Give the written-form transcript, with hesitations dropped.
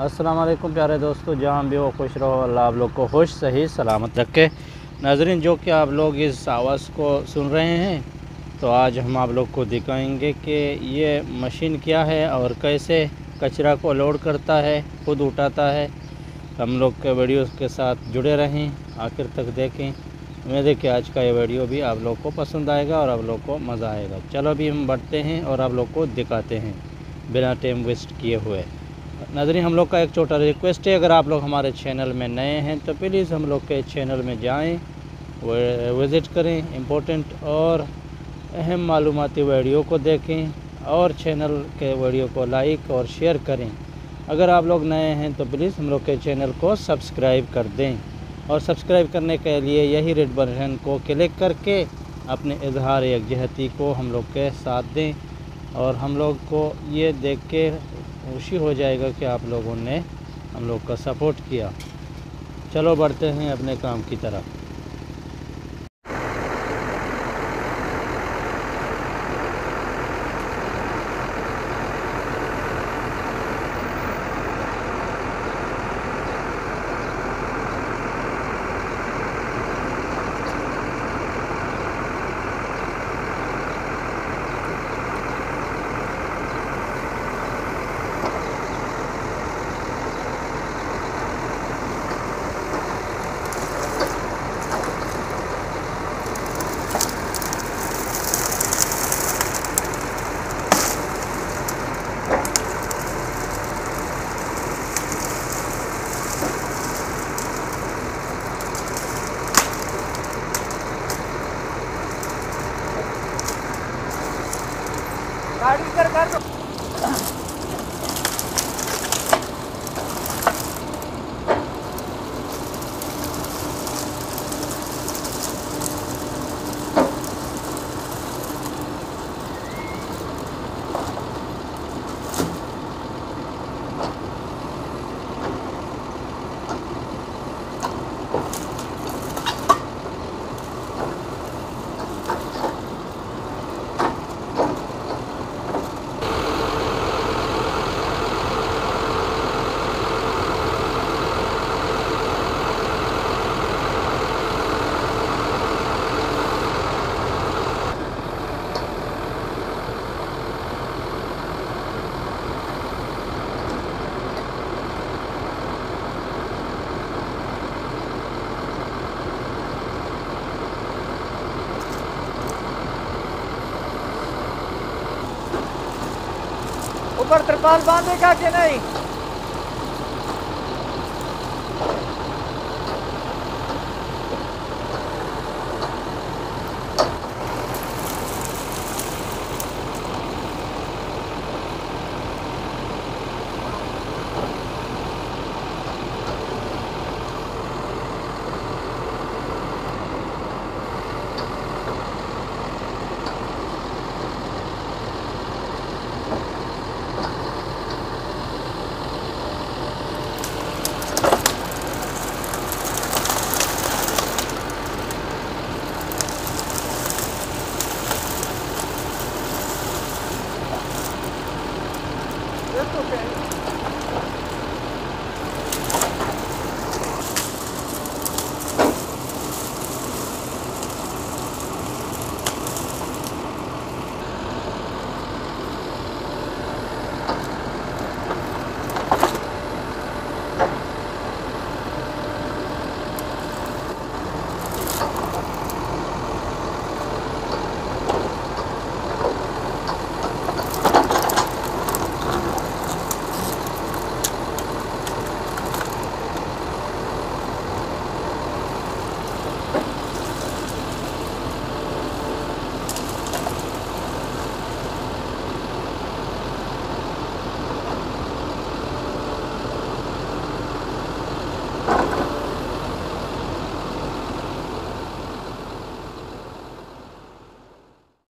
अस्सलाम वालेकुम प्यारे दोस्तों, जहाँ भी हो खुश रहो, अल्लाह आप लोग को खुश सही सलामत रखे। नाजरीन, जो कि आप लोग इस आवाज़ को सुन रहे हैं, तो आज हम आप लोग को दिखाएंगे कि ये मशीन क्या है और कैसे कचरा को लोड करता है, ख़ुद उठाता है। हम लोग के वीडियोस के साथ जुड़े रहें, आखिर तक देखें। उम्मीद है कि आज का ये वीडियो भी आप लोग को पसंद आएगा और आप लोग को मज़ा आएगा। चलो अभी हम बढ़ते हैं और आप लोग को दिखाते हैं बिना टाइम वेस्ट किए हुए। नाज़रीन, हम लोग का एक छोटा रिक्वेस्ट है, अगर आप लोग हमारे चैनल में नए हैं तो प्लीज़ हम लोग के चैनल में जाएं, विज़िट करें, इम्पोर्टेंट और अहम मालूमाती वीडियो को देखें और चैनल के वीडियो को लाइक और शेयर करें। अगर आप लोग नए हैं तो प्लीज़ हम लोग के चैनल को सब्सक्राइब कर दें और सब्सक्राइब करने के लिए यही रेड बटन को क्लिक करके अपने इजहार यकजहती को हम लोग के साथ दें और हम लोग को ये देख के खुशी हो जाएगा कि आप लोगों ने हम लोग का सपोर्ट किया। चलो बढ़ते हैं अपने काम की तरफ। पर त्रिपाल बांधेगा कि नहीं?